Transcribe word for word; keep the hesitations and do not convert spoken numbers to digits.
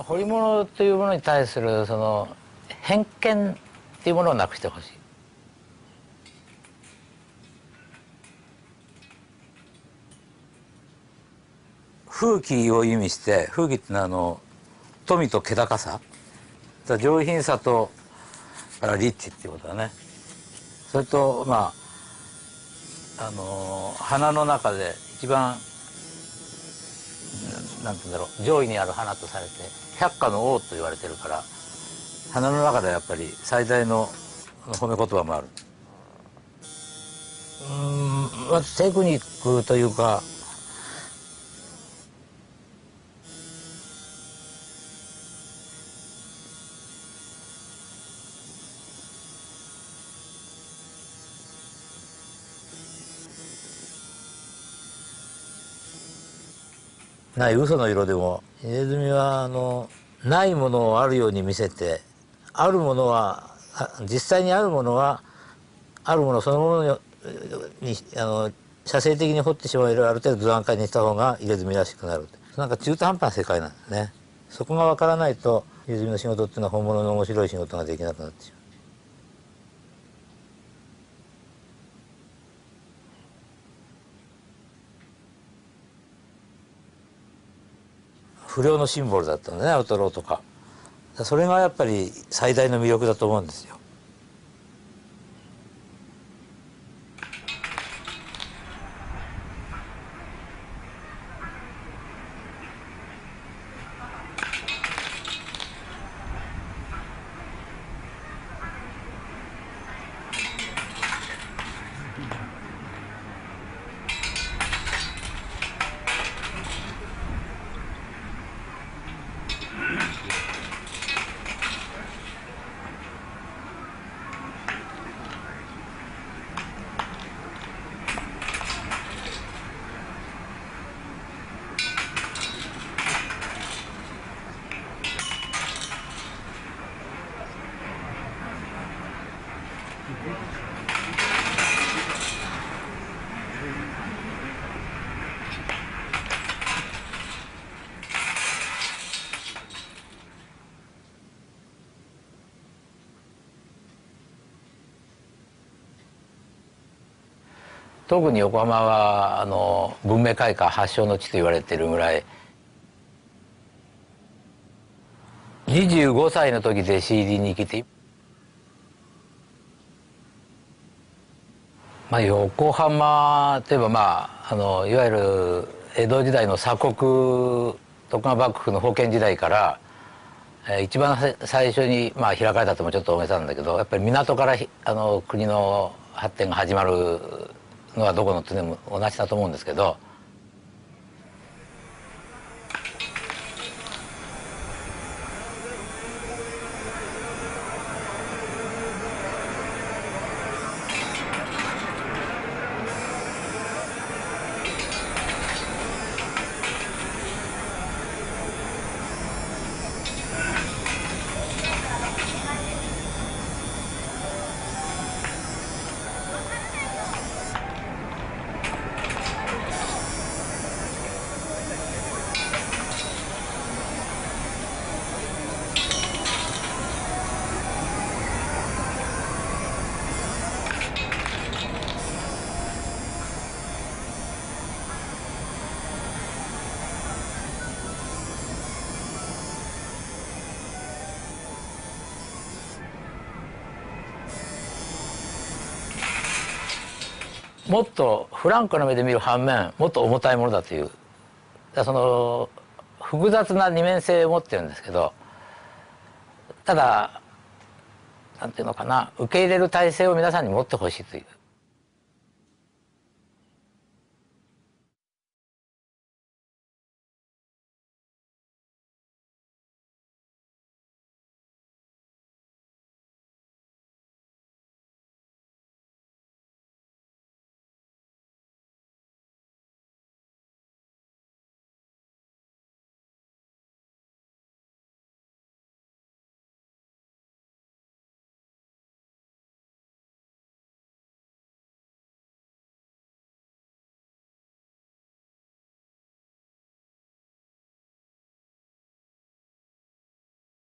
彫り物というものに対するその偏見っていうものをなくしてほしい。風紀を意味して、風紀ってのはあの富と気高さ、上品さとリッチっていうことだね。それとまああの花の中で一番なんて言うんだろう、上位にある花とされて百花の王と言われてるから、花の中でやっぱり最大の褒め言葉もある。うん、まずテクニックというか、ない嘘の色でも、ネズミはあのないものをあるように見せて、あるものは実際にあるものはあるものそのものにあの写生的に彫ってしまう色をある程度図案化にした方が入れ墨らしくなる。なんか中途半端な世界なんですね。そこが分からないと入れ墨の仕事っていうのは本物の面白い仕事ができなくなってしまう。不良のシンボルだったのね、アウトローとか。それがやっぱり最大の魅力だと思うんですよ。特に横浜はあの文明開化発祥の地と言われているぐらい、にじゅうごさいの時で弟子入りに来て、まあ、横浜といえば、まあ、あのいわゆる江戸時代の鎖国、徳川幕府の封建時代から、えー、一番最初に、まあ、開かれたともちょっと大げさなんだけど、やっぱり港からあの国の発展が始まるのはどこの国も同じだと思うんですけど。もっとフランクな目で見る反面、もっと重たいものだという、その複雑な二面性を持ってるんですけど、ただなんていうのかな、受け入れる体制を皆さんに持ってほしいという。